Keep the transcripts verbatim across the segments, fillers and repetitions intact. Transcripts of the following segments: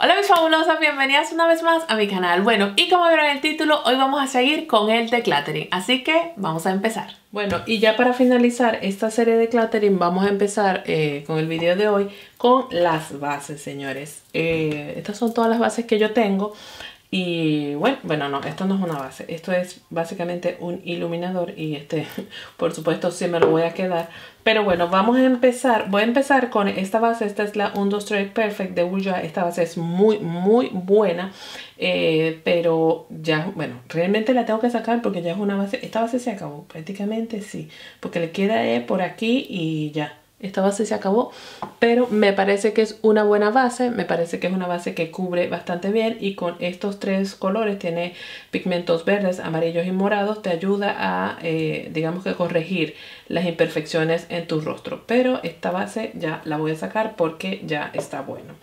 Hola mis fabulosas, bienvenidas una vez más a mi canal. Bueno, y como vieron el título, hoy vamos a seguir con el decluttering, así que vamos a empezar. Bueno, y ya para finalizar esta serie de decluttering vamos a empezar eh, con el video de hoy con las bases, señores. eh, Estas son todas las bases que yo tengo. Y bueno, bueno, no, esto no es una base, esto es básicamente un iluminador y este, por supuesto, sí me lo voy a quedar. Pero bueno, vamos a empezar, voy a empezar con esta base, esta es la Undone Flawless Perfect de Bourjois. Esta base es muy, muy buena, eh, pero ya, bueno, realmente la tengo que sacar porque ya es una base, esta base se acabó, prácticamente sí, porque le queda eh, por aquí y ya. Esta base se acabó, pero me parece que es una buena base, me parece que es una base que cubre bastante bien y con estos tres colores, tiene pigmentos verdes, amarillos y morados, te ayuda a, eh, digamos que corregir las imperfecciones en tu rostro. Pero esta base ya la voy a sacar porque ya está bueno.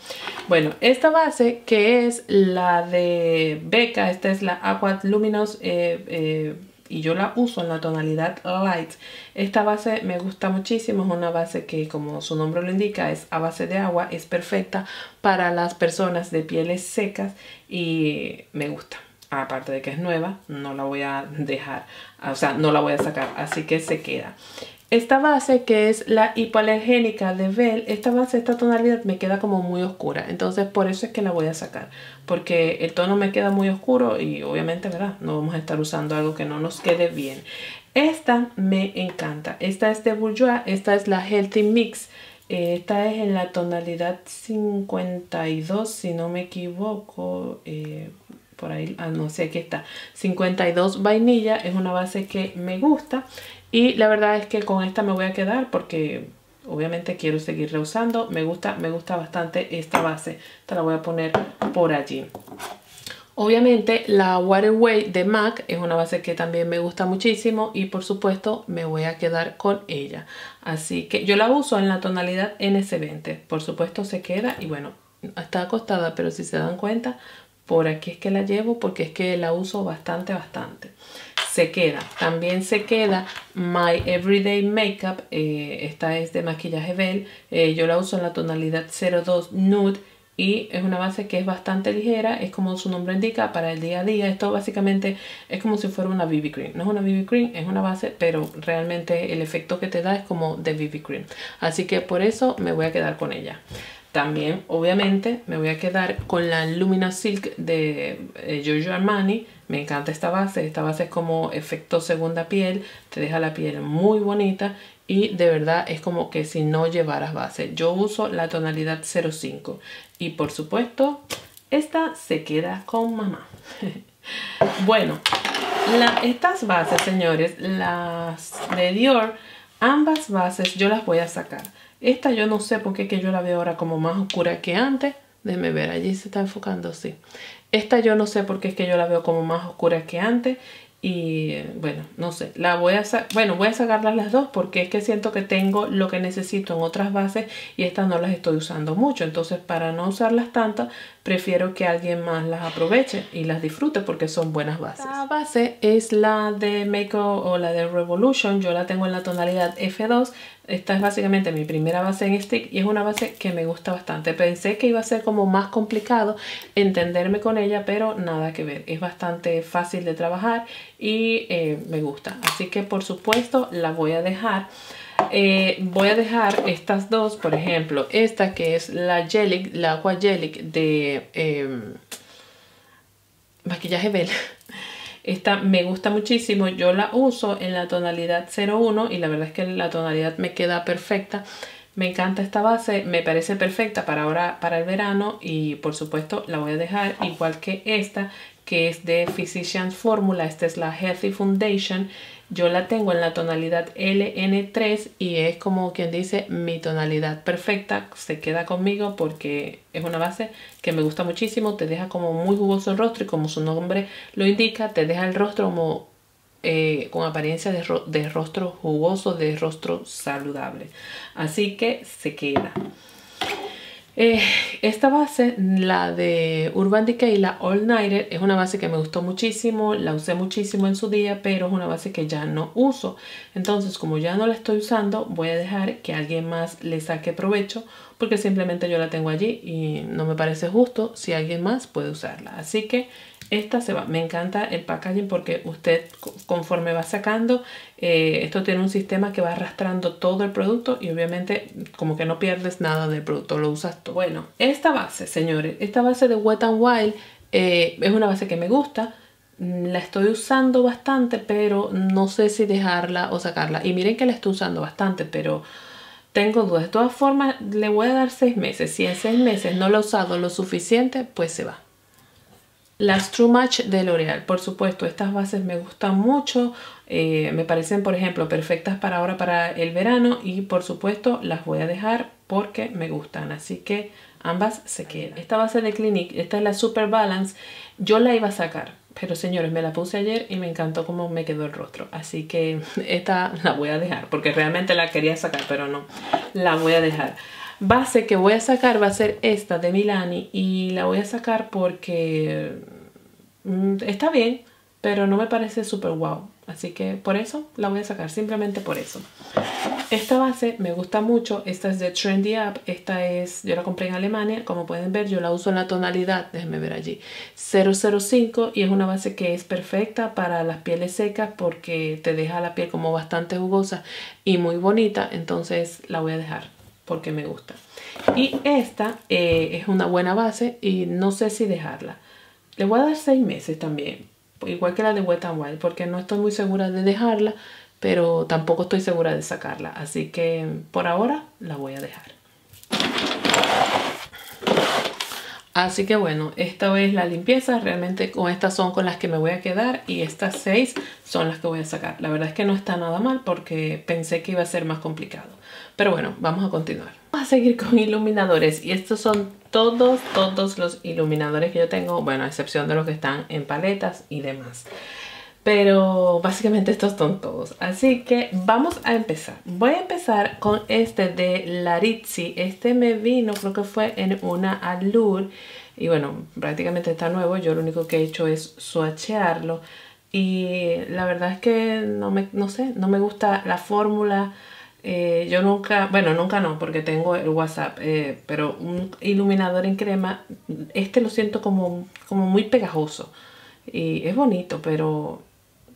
Bueno, esta base que es la de Becca, esta es la Aqua Luminous eh, eh, y yo la uso en la tonalidad light. Esta base me gusta muchísimo, es una base que, como su nombre lo indica, es a base de agua, es perfecta para las personas de pieles secas y me gusta. Aparte de que es nueva, no la voy a dejar, o sea, no la voy a sacar, así que se queda. Esta base que es la hipoalergénica de Bell, esta base, esta tonalidad me queda como muy oscura, entonces por eso es que la voy a sacar, porque el tono me queda muy oscuro y obviamente, ¿verdad?, no vamos a estar usando algo que no nos quede bien. Esta me encanta, esta es de Bourjois, esta es la Healthy Mix, esta es en la tonalidad cincuenta y dos, si no me equivoco, eh, por ahí, ah, no sé, aquí está, cincuenta y dos vainilla, es una base que me gusta. Y la verdad es que con esta me voy a quedar porque obviamente quiero seguirla usando. Me gusta, me gusta bastante esta base. Esta la voy a poner por allí. Obviamente la Waterway de MAC es una base que también me gusta muchísimo y por supuesto me voy a quedar con ella. Así que yo la uso en la tonalidad N S veinte. Por supuesto se queda y bueno, está acostada, pero si se dan cuenta, por aquí es que la llevo porque es que la uso bastante, bastante. Se queda, también se queda My Everyday Makeup, eh, esta es de maquillaje Bell, eh, yo la uso en la tonalidad cero dos Nude y es una base que es bastante ligera, es como su nombre indica, para el día a día. Esto básicamente es como si fuera una B B Cream, no es una B B Cream, es una base, pero realmente el efecto que te da es como de B B Cream, así que por eso me voy a quedar con ella. También, obviamente, me voy a quedar con la Luminous Silk de eh, Giorgio Armani. Me encanta esta base. Esta base es como efecto segunda piel. Te deja la piel muy bonita. Y de verdad es como que si no llevaras base. Yo uso la tonalidad cero cinco. Y por supuesto, esta se queda con mamá. Bueno, la, estas bases, señores, las de Dior, ambas bases yo las voy a sacar. Esta yo no sé por qué que yo la veo ahora como más oscura que antes. Déjenme ver, allí se está enfocando, sí. Esta yo no sé por qué es que yo la veo como más oscura que antes. Y bueno, no sé. La voy a bueno, voy a sacarlas las dos porque es que siento que tengo lo que necesito en otras bases y estas no las estoy usando mucho. Entonces, para no usarlas tantas, prefiero que alguien más las aproveche y las disfrute porque son buenas bases. La base es la de Make o la de Revolution. Yo la tengo en la tonalidad F dos. Esta es básicamente mi primera base en stick y es una base que me gusta bastante. Pensé que iba a ser como más complicado entenderme con ella, pero nada que ver. Es bastante fácil de trabajar y eh, me gusta. Así que por supuesto la voy a dejar. Eh, voy a dejar estas dos, por ejemplo, esta que es la Jelic, la Aqua Jelic de eh, maquillaje Bell. Esta me gusta muchísimo, yo la uso en la tonalidad cero uno y la verdad es que la tonalidad me queda perfecta. Me encanta esta base, me parece perfecta para ahora, para el verano y por supuesto la voy a dejar, igual que esta que es de Physicians Formula. Esta es la Healthy Foundation. Yo la tengo en la tonalidad L N tres y es como quien dice mi tonalidad perfecta. Se queda conmigo porque es una base que me gusta muchísimo. Te deja como muy jugoso el rostro y como su nombre lo indica, te deja el rostro como eh, con apariencia de, ro de rostro jugoso, de rostro saludable. Así que se queda. Eh, esta base, la de Urban Decay, la All Nighter, es una base que me gustó muchísimo, la usé muchísimo en su día, pero es una base que ya no uso. Entonces, como ya no la estoy usando, voy a dejar que alguien más le saque provecho, porque simplemente yo la tengo allí y no me parece justo si alguien más puede usarla. Así que esta se va. Me encanta el packaging porque usted, conforme va sacando, eh, esto tiene un sistema que va arrastrando todo el producto y obviamente como que no pierdes nada del producto, lo usas todo. Bueno, esta base, señores, esta base de Wet n Wild eh, es una base que me gusta. La estoy usando bastante, pero no sé si dejarla o sacarla. Y miren que la estoy usando bastante, pero tengo dudas. De todas formas, le voy a dar seis meses. Si en seis meses no la he usado lo suficiente, pues se va. Las True Match de L'Oréal, por supuesto, estas bases me gustan mucho, eh, me parecen, por ejemplo, perfectas para ahora, para el verano, y por supuesto las voy a dejar porque me gustan, así que ambas se quedan. Esta base de Clinique, esta es la Super Balance, yo la iba a sacar, pero señores, me la puse ayer y me encantó cómo me quedó el rostro, así que esta la voy a dejar, porque realmente la quería sacar, pero no, la voy a dejar. Base que voy a sacar va a ser esta de Milani y la voy a sacar porque está bien, pero no me parece súper guau. Así que por eso la voy a sacar, simplemente por eso. Esta base me gusta mucho, esta es de Trendy App, esta es, yo la compré en Alemania, como pueden ver yo la uso en la tonalidad, déjenme ver allí, cero cero cinco, y es una base que es perfecta para las pieles secas porque te deja la piel como bastante jugosa y muy bonita, entonces la voy a dejar porque me gusta. Y esta eh, es una buena base y no sé si dejarla. Le voy a dar seis meses también, igual que la de Wet n Wild, porque no estoy muy segura de dejarla, pero tampoco estoy segura de sacarla. Así que por ahora la voy a dejar. Así que bueno, esta es la limpieza. Realmente con estas son con las que me voy a quedar y estas seis son las que voy a sacar. La verdad es que no está nada mal porque pensé que iba a ser más complicado. Pero bueno, vamos a continuar. Vamos a seguir con iluminadores y estos son todos, todos los iluminadores que yo tengo. Bueno, a excepción de los que están en paletas y demás. Pero básicamente estos son todos. Así que vamos a empezar. Voy a empezar con este de Larizzi. Este me vino, creo que fue en una Allure. Y bueno, prácticamente está nuevo. Yo lo único que he hecho es swatchearlo. Y la verdad es que no me, no sé, no me gusta la fórmula. Eh, yo nunca, bueno, nunca no, porque tengo el WhatsApp, eh, pero un iluminador en crema, este lo siento como, como muy pegajoso. Y es bonito, pero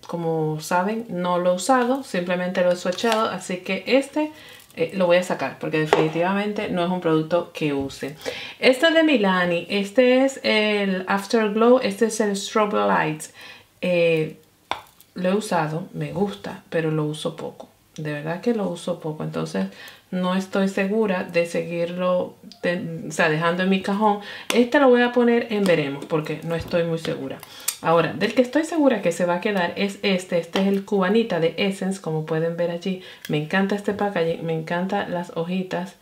como saben, no lo he usado, simplemente lo he swatchado, así que este eh, lo voy a sacar, porque definitivamente no es un producto que use. Este de Milani, este es el Afterglow, este es el Strobe Lights. Eh, lo he usado, me gusta, pero lo uso poco. De verdad que lo uso poco, entonces no estoy segura de seguirlo, de, o sea, dejando en mi cajón. Este lo voy a poner en veremos porque no estoy muy segura. Ahora, del que estoy segura que se va a quedar es este. Este es el Cubanita de Essence, como pueden ver allí. Me encanta este packaging, me encantan las hojitas,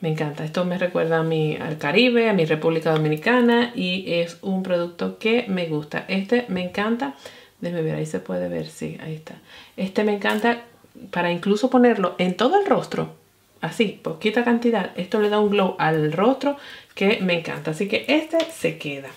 me encanta. Esto me recuerda a mi, al Caribe, a mi República Dominicana y es un producto que me gusta. Este me encanta, déjeme ver, ahí se puede ver, sí, ahí está. Este me encanta para incluso ponerlo en todo el rostro, así, poquita cantidad. Esto le da un glow al rostro que me encanta, así que este se queda.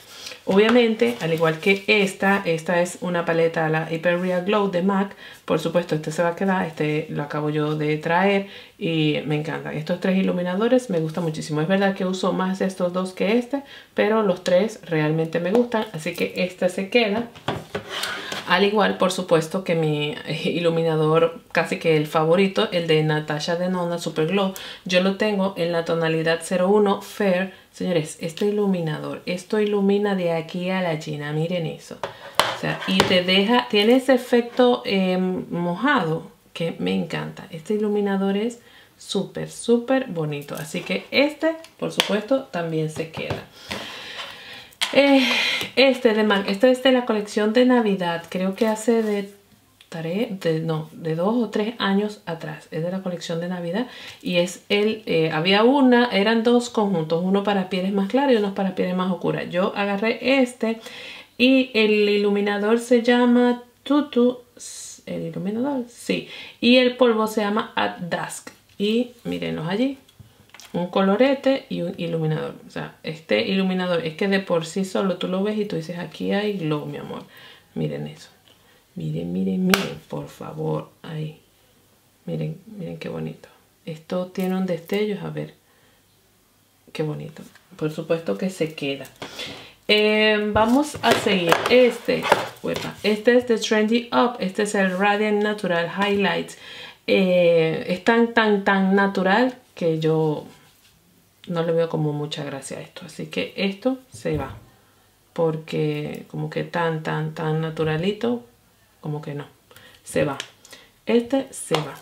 Obviamente, al igual que esta, esta es una paleta, la Hyper Real Glow de MAC. Por supuesto, este se va a quedar, este lo acabo yo de traer y me encantan. Estos tres iluminadores me gustan muchísimo. Es verdad que uso más estos dos que este, pero los tres realmente me gustan, así que este se queda. Al igual, por supuesto, que mi iluminador casi que el favorito, el de Natasha Denona Super Glow. Yo lo tengo en la tonalidad cero uno Fair. Señores, este iluminador, esto ilumina de aquí a la China. Miren eso. O sea, y te deja, tiene ese efecto eh, mojado que me encanta. Este iluminador es súper, súper bonito. Así que este, por supuesto, también se queda. Eh, este de MAC, este es de la colección de Navidad, creo que hace de, de, no, de dos o tres años atrás, es de la colección de Navidad y es el, eh, había una, eran dos conjuntos, uno para pieles más claras y uno para pieles más oscuras. Yo agarré este y el iluminador se llama Tutu, el iluminador, sí, y el polvo se llama At Dusk y mírenlos allí. un colorete y un iluminador. O sea, este iluminador es que de por sí solo tú lo ves y tú dices, aquí hay glow, mi amor. Miren eso. Miren, miren, miren, por favor. Ahí. Miren, miren qué bonito. Esto tiene un destello, a ver. Qué bonito. Por supuesto que se queda. Eh, vamos a seguir. Este, este es de Trendy App. Este es el Radiant Natural Highlights. Eh, es tan, tan, tan natural que yo no le veo como mucha gracia a esto. Así que esto se va. Porque como que tan, tan, tan naturalito, como que no. Se va. Este se va.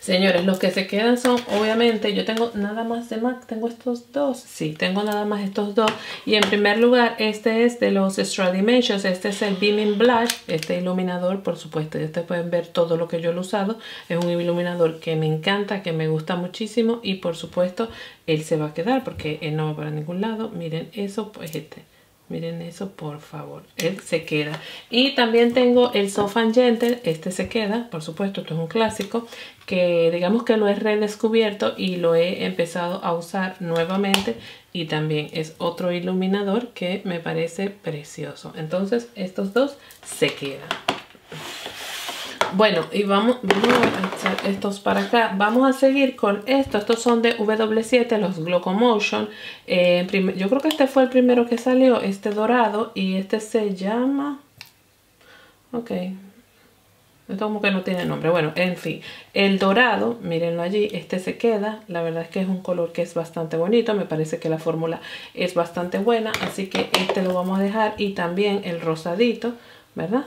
Señores, los que se quedan son, obviamente, yo tengo nada más de MAC, tengo estos dos, sí, tengo nada más estos dos. Y en primer lugar, este es de los Stradimations, este es el Beaming Blush, este iluminador, por supuesto, ya ustedes pueden ver todo lo que yo lo he usado. Es un iluminador que me encanta, que me gusta muchísimo y por supuesto, él se va a quedar porque él no va para ningún lado. Miren eso, pues este. Miren eso, por favor. Él se queda. Y también tengo el Soft and Gentle. Este se queda, por supuesto. Esto es un clásico que digamos que lo he redescubierto y lo he empezado a usar nuevamente. Y también es otro iluminador que me parece precioso. Entonces, estos dos se quedan. Bueno, y vamos, vamos a echar estos para acá. Vamos a seguir con esto. Estos son de W siete, los Glocomotion. Eh, yo creo que este fue el primero que salió, este dorado. Y este se llama... Ok. Esto como que no tiene nombre. Bueno, en fin. El dorado, mírenlo allí. Este se queda. La verdad es que es un color que es bastante bonito. Me parece que la fórmula es bastante buena. Así que este lo vamos a dejar. Y también el rosadito, ¿verdad?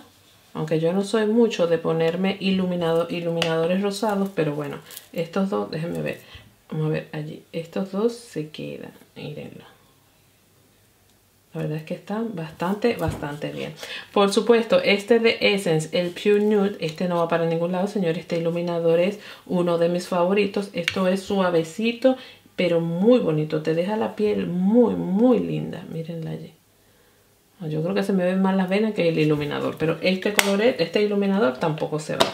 Aunque yo no soy mucho de ponerme iluminado, iluminadores rosados, pero bueno, estos dos, déjenme ver, vamos a ver allí, estos dos se quedan, mírenlo. La verdad es que están bastante, bastante bien. Por supuesto, este de Essence, el Pure Nude, este no va para ningún lado, señores, este iluminador es uno de mis favoritos, esto es suavecito, pero muy bonito, te deja la piel muy, muy linda, mírenla allí. Yo creo que se me ven más las venas que el iluminador. Pero este color, este iluminador tampoco se va.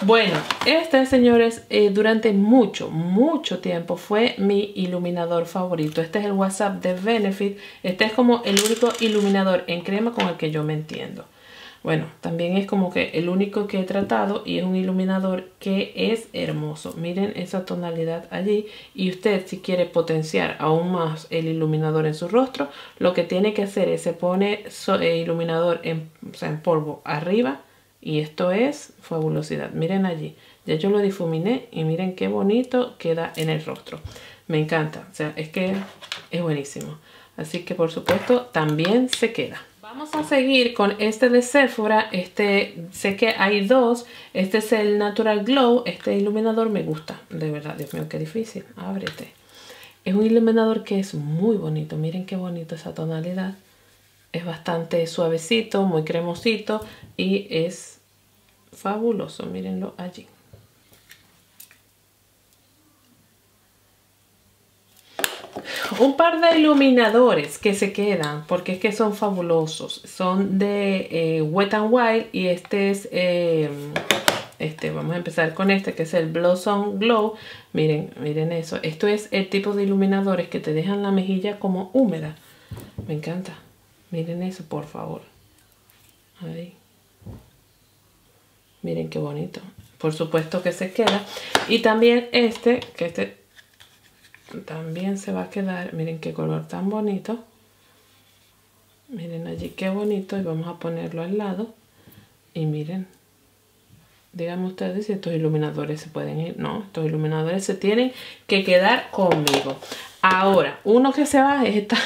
Bueno, este, señores, eh, durante mucho, mucho tiempo fue mi iluminador favorito. Este es el WhatsApp de Benefit. Este es como el único iluminador en crema con el que yo me entiendo. Bueno, también es como que el único que he tratado y es un iluminador que es hermoso. Miren esa tonalidad allí. Y usted, si quiere potenciar aún más el iluminador en su rostro, lo que tiene que hacer es se pone iluminador en, o sea, en polvo arriba. Y esto es fabulosidad. Miren allí. Ya yo lo difuminé y miren qué bonito queda en el rostro. Me encanta. O sea, es que es buenísimo. Así que, por supuesto, también se queda. Vamos a seguir con este de Sephora, este sé que hay dos, este es el Natural Glow, este iluminador me gusta, de verdad, Dios mío, qué difícil, ábrete. Es un iluminador que es muy bonito, miren qué bonito esa tonalidad, es bastante suavecito, muy cremosito y es fabuloso, mírenlo allí. Un par de iluminadores que se quedan porque es que son fabulosos. Son de eh, Wet n Wild y este es, eh, este vamos a empezar con este que es el Blossom Glow. Miren, miren eso. Esto es el tipo de iluminadores que te dejan la mejilla como húmeda. Me encanta. Miren eso, por favor. Ahí. Miren qué bonito. Por supuesto que se queda. Y también este, que este... también se va a quedar, miren qué color tan bonito, miren allí qué bonito y vamos a ponerlo al lado y miren, díganme ustedes si estos iluminadores se pueden ir, no, estos iluminadores se tienen que quedar conmigo. Ahora, uno que se va es esta,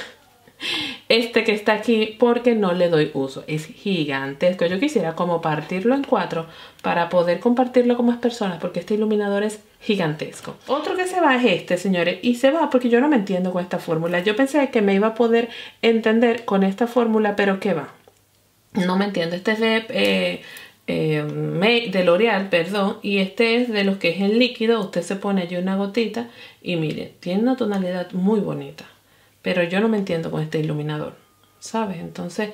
este que está aquí porque no le doy uso, es gigantesco, yo quisiera como partirlo en cuatro para poder compartirlo con más personas porque este iluminador es gigantesco. Otro que se va es este, señores, y se va porque yo no me entiendo con esta fórmula. Yo pensé que me iba a poder entender con esta fórmula, pero ¿qué va? No me entiendo. Este es de, eh, eh, de L'Oréal, perdón, y este es de los que es en líquido. Usted se pone allí una gotita y mire, tiene una tonalidad muy bonita, pero yo no me entiendo con este iluminador, ¿sabes? Entonces...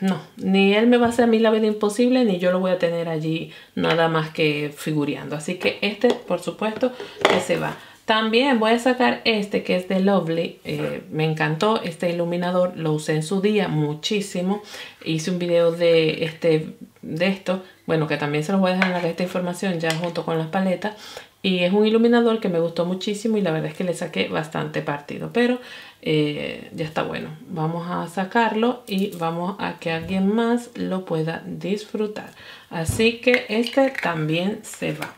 no, ni él me va a hacer a mí la vida imposible, ni yo lo voy a tener allí nada más que figureando. Así que este, por supuesto, que se va. También voy a sacar este que es de Lovely. Eh, me encantó este iluminador. Lo usé en su día muchísimo. Hice un video de, este, de esto. Bueno, que también se los voy a dejar en la caja de información ya junto con las paletas. Y es un iluminador que me gustó muchísimo y la verdad es que le saqué bastante partido. Pero eh, ya está bueno. Vamos a sacarlo y vamos a que alguien más lo pueda disfrutar. Así que este también se va.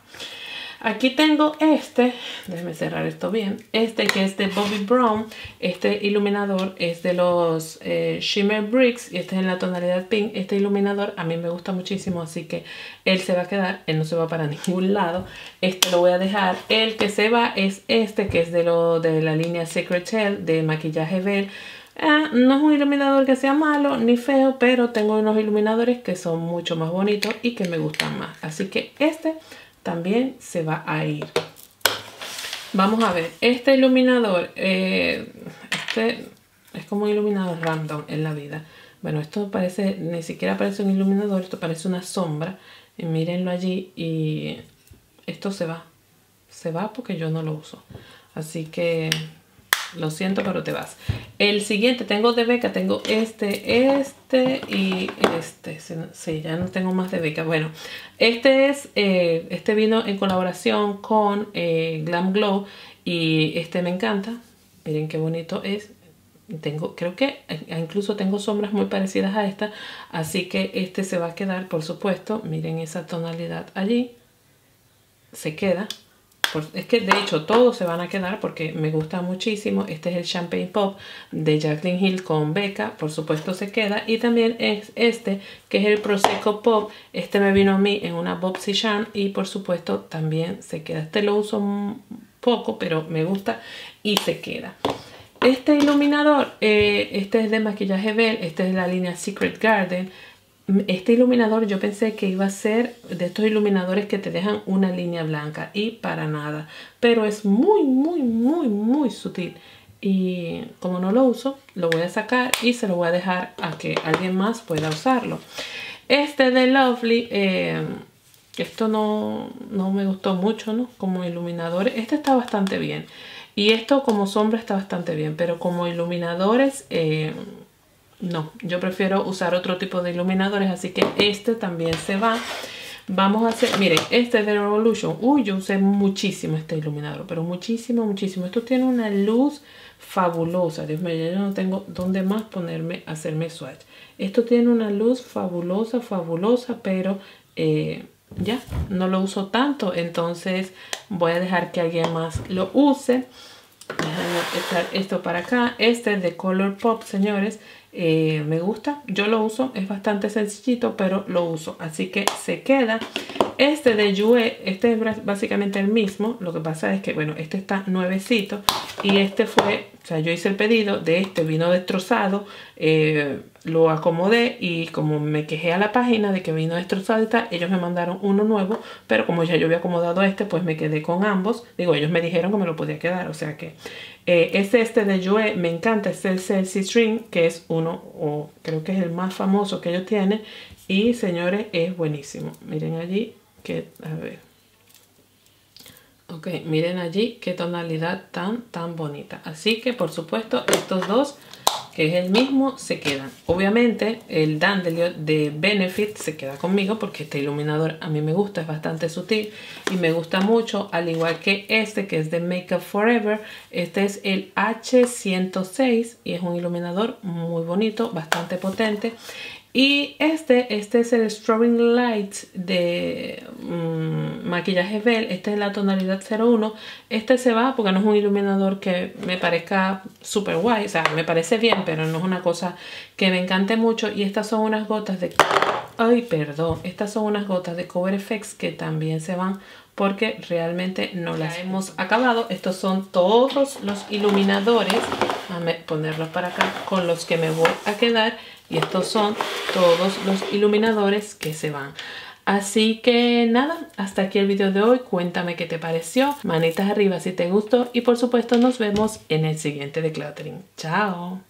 Aquí tengo este, déjenme cerrar esto bien, este que es de Bobbi Brown. Este iluminador es de los eh, Shimmer Bricks y este es en la tonalidad pink. Este iluminador a mí me gusta muchísimo, así que él se va a quedar, él no se va para ningún lado. Este lo voy a dejar. El que se va es este que es de, lo, de la línea Secret Hell de maquillaje Bell. Eh, no es un iluminador que sea malo ni feo, pero tengo unos iluminadores que son mucho más bonitos y que me gustan más. Así que este también se va a ir. Vamos a ver, este iluminador, eh, este es como un iluminador random en la vida. Bueno, esto parece, ni siquiera parece un iluminador, esto parece una sombra. Y mírenlo allí y esto se va. Se va porque yo no lo uso. Así que lo siento, pero te vas. El siguiente tengo de Becca, tengo este, este y este. Sí, ya no tengo más de Becca. Bueno, este es, eh, este vino en colaboración con eh, Glam Glow y este me encanta. Miren qué bonito es. Tengo, creo que incluso tengo sombras muy parecidas a esta, así que este se va a quedar, por supuesto. Miren esa tonalidad allí. Se queda. Es que de hecho todos se van a quedar porque me gusta muchísimo. Este es el Champagne Pop de Jaclyn Hill con Becca. Por supuesto se queda. Y también es este que es el Prosecco Pop. Este me vino a mí en una Bobsy Charm y por supuesto también se queda. Este lo uso un poco pero me gusta y se queda. Este iluminador, eh, este es de maquillaje Bell. Este es de la línea Secret Garden. Este iluminador yo pensé que iba a ser de estos iluminadores que te dejan una línea blanca y para nada. Pero es muy, muy, muy, muy sutil. Y como no lo uso, lo voy a sacar y se lo voy a dejar a que alguien más pueda usarlo. Este de Lovely, eh, esto no, no me gustó mucho, ¿no? Como iluminadores. Este está bastante bien. Y esto como sombra está bastante bien, pero como iluminadores... Eh, no, yo prefiero usar otro tipo de iluminadores, así que este también se va. Vamos a hacer, miren, este es de Revolution. Uy, yo usé muchísimo este iluminador, pero muchísimo, muchísimo. Esto tiene una luz fabulosa. Dios mío, yo no tengo dónde más ponerme a hacerme swatch. Esto tiene una luz fabulosa, fabulosa, pero eh, ya, no lo uso tanto. Entonces voy a dejar que alguien más lo use. Déjame echar esto para acá. Este es de Colourpop, señores. Eh, me gusta, yo lo uso, es bastante sencillito pero lo uso, así que se queda. Este de Yue, este es básicamente el mismo, lo que pasa es que bueno, este está nuevecito y este fue, o sea, yo hice el pedido de este, vino destrozado, eh, lo acomodé y como me quejé a la página de que vino destrozado y tal, ellos me mandaron uno nuevo, pero como ya yo había acomodado este, pues me quedé con ambos. Digo, ellos me dijeron que me lo podía quedar, o sea que Eh, es este de Yue, me encanta, es el Celsi String, que es uno, o creo que es el más famoso que ellos tienen. Y señores, es buenísimo. Miren allí, que, a ver. Ok, miren allí qué tonalidad tan, tan bonita. Así que, por supuesto, estos dos, que es el mismo, se quedan. Obviamente, el Dandelion de Benefit se queda conmigo porque este iluminador a mí me gusta, es bastante sutil y me gusta mucho, al igual que este que es de Makeup Forever. Este es el H ciento seis y es un iluminador muy bonito, bastante potente. Y este, este es el Strobing Lights de um, maquillaje Bell. Este es la tonalidad cero uno. Este se va porque no es un iluminador que me parezca super guay. O sea, me parece bien, pero no es una cosa que me encante mucho. Y estas son unas gotas de... Ay, perdón. Estas son unas gotas de Cover Effects que también se van porque realmente no las hemos acabado. Estos son todos los iluminadores. Déjame ponerlos para acá con los que me voy a quedar. Y estos son todos los iluminadores que se van. Así que nada, hasta aquí el video de hoy. Cuéntame qué te pareció. Manitas arriba si te gustó. Y por supuesto nos vemos en el siguiente decluttering. Chao.